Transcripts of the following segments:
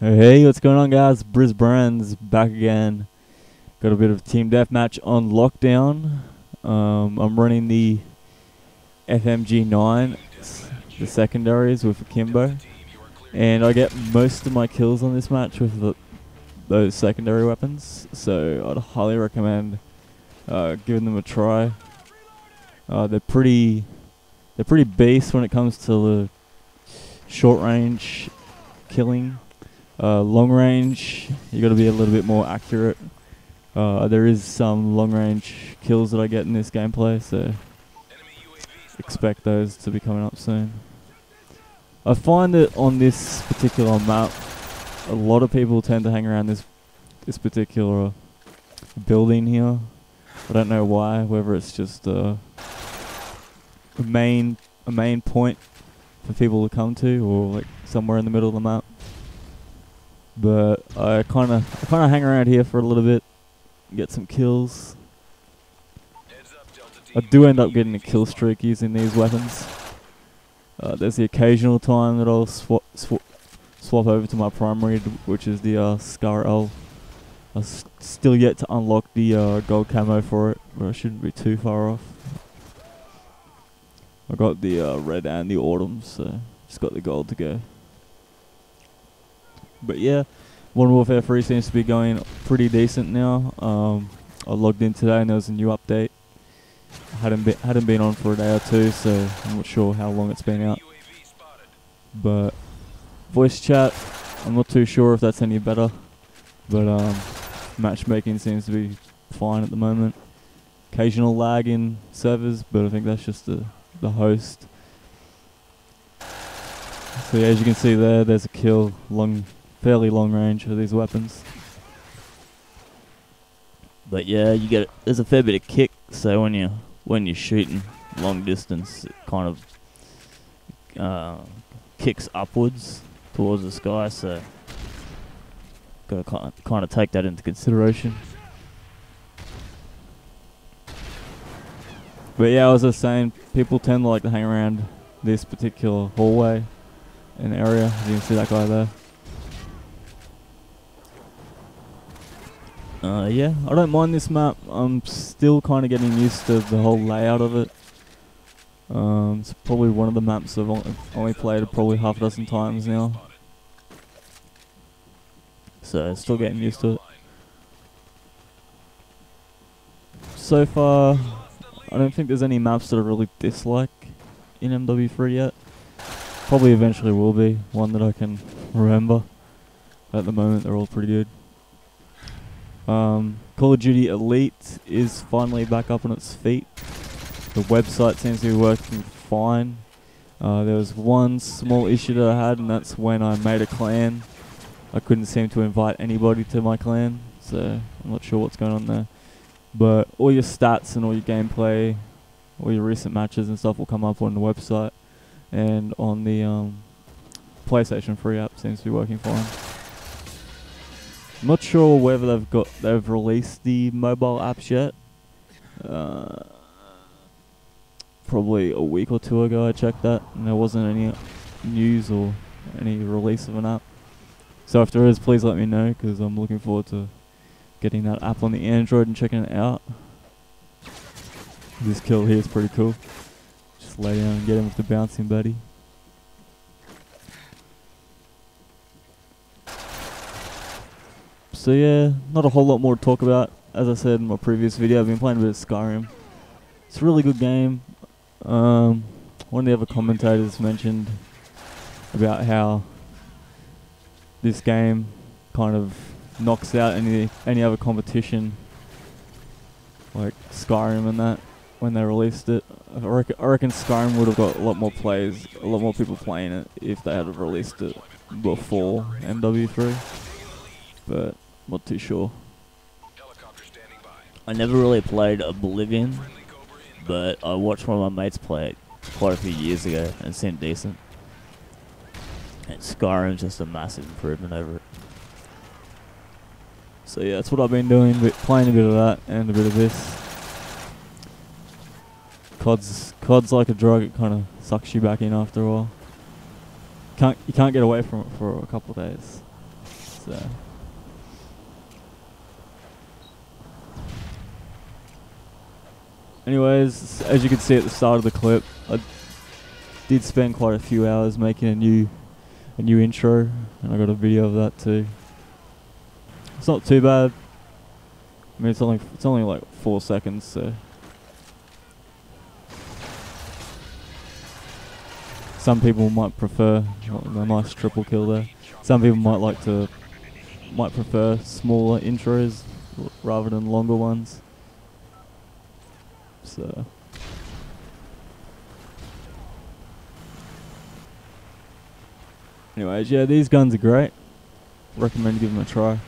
Hey, what's going on, guys? Brizbrenz back again. Got a bit of team deathmatch on lockdown. I'm running the FMG9, the secondaries with Akimbo, and I get most of my kills on this match with those secondary weapons. So I'd highly recommend giving them a try. They're pretty beast when it comes to the short range killing. Long range, you got to be a little bit more accurate. There is some long range kills that I get in this gameplay, so expect those to be coming up soon. I find that on this particular map, a lot of people tend to hang around this particular building here. I don't know why. Whether it's just a main point for people to come to, or like somewhere in the middle of the map. But I kind of hang around here for a little bit, get some kills. I do end up getting a kill streak using these weapons. There's the occasional time that I'll swap over to my primary, which is the Scar-L. I'm still yet to unlock the gold camo for it, but I shouldn't be too far off. I got the red and the autumn, so just got the gold to go. But yeah, Modern Warfare 3 seems to be going pretty decent now. I logged in today and there was a new update. Hadn't been on for a day or two, so I'm not sure how long it's been out. But voice chat, I'm not too sure if that's any better. But matchmaking seems to be fine at the moment. Occasional lag in servers, but I think that's just the host. So yeah, as you can see there, there's a kill, fairly long range for these weapons. But yeah, you get there's a fair bit of kick, so when you're shooting long distance, it kind of kicks upwards towards the sky. So gotta kind of take that into consideration. But yeah, as I was saying, people tend to like to hang around this particular hallway and area. As you can see that guy there. Yeah, I don't mind this map. I'm still kind of getting used to the whole layout of it. It's probably one of the maps I've only played probably half a dozen times now, so still getting used to it. So far, I don't think there's any maps that I really dislike in MW3 yet. Probably eventually will be one that I can remember. At the moment, they're all pretty good. Call of Duty Elite is finally back up on its feet. The website seems to be working fine. There was one small issue that I had, and that's when I made a clan. I couldn't seem to invite anybody to my clan, so I'm not sure what's going on there. But all your stats and all your gameplay, all your recent matches and stuff will come up on the website, and on the PlayStation 3 app seems to be working fine. I'm not sure whether they've released the mobile apps yet. Probably a week or two ago I checked that, and there wasn't any news or any release of an app. So if there is, please let me know, because I'm looking forward to getting that app on the Android and checking it out. This kill here is pretty cool. Just lay down and get him with the bouncing buddy. So yeah, not a whole lot more to talk about. As I said in my previous video, I've been playing a bit of Skyrim. It's a really good game. One of the other commentators mentioned about how this game kind of knocks out any other competition like Skyrim and that when they released it. I reckon Skyrim would have got a lot more plays, a lot more people playing it if they had released it before MW3. But not too sure. I never really played Oblivion, but I watched one of my mates play it quite a few years ago and it seemed decent. And Skyrim's just a massive improvement over it. So yeah, that's what I've been doing, playing a bit of that and a bit of this. COD's like a drug, it kind of sucks you back in after a while. You can't get away from it for a couple of days. so. Anyways, as you can see at the start of the clip, I did spend quite a few hours making a new intro, and I got a video of that too. It's not too bad. I mean, it's only like 4 seconds, so. Some people might prefer a nice triple kill there. Some people might prefer smaller intros rather than longer ones. So. Anyways, yeah, these guns are great. Recommend giving them a try,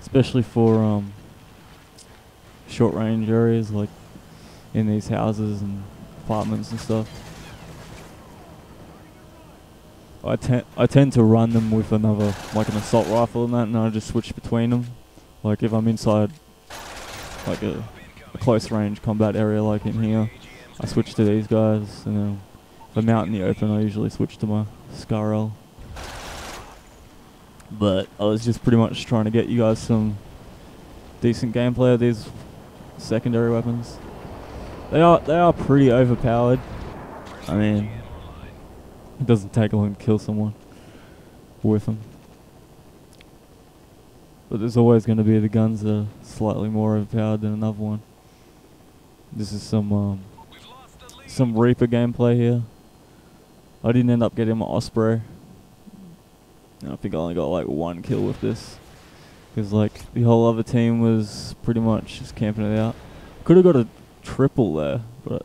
especially for short range areas like in these houses and apartments and stuff. I tend to run them with another, like an assault rifle and that, and I just switch between them. Like if I'm inside like a close range combat area like in here, I switch to these guys, and then if I'm out in the open I usually switch to my Scar-L. But I was just pretty much trying to get you guys some decent gameplay of these secondary weapons. They are pretty overpowered. I mean, it doesn't take long to kill someone with them. But there's always going to be the guns that are slightly more overpowered than another one. This is some Reaper gameplay here. I didn't end up getting my Osprey. And I think I only got like 1 kill with this, because like the whole other team was pretty much just camping it out. Could have got a triple there, but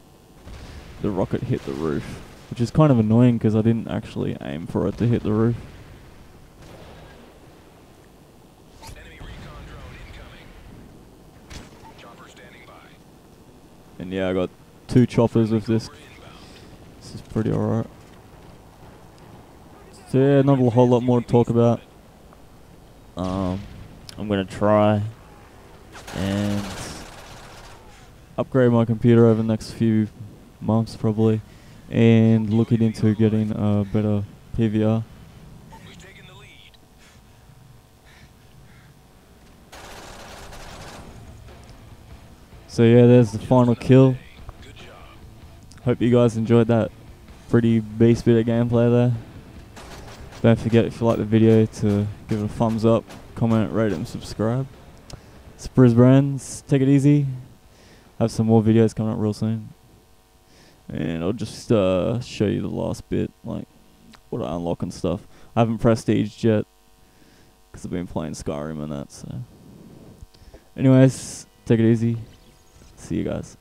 the rocket hit the roof, which is kind of annoying because I didn't actually aim for it to hit the roof. Enemy recon drone incoming. Chopper standing by. And yeah, I got 2 choppers with this. This is pretty alright. So yeah, not a whole lot more to talk about. I'm gonna try and upgrade my computer over the next few months probably, and looking into getting a better PVR. We've taken the lead. So yeah, there's the final kill. Good job. Hope you guys enjoyed that pretty beast bit of gameplay there. Don't forget, if you like the video, to give it a thumbs up, comment, rate it, and subscribe. It's Brizbrenz. Take it easy. Have some more videos coming up real soon. And I'll just show you the last bit, like what I unlock and stuff. I haven't prestiged yet because I've been playing Skyrim and that. So, anyways, take it easy. See you guys.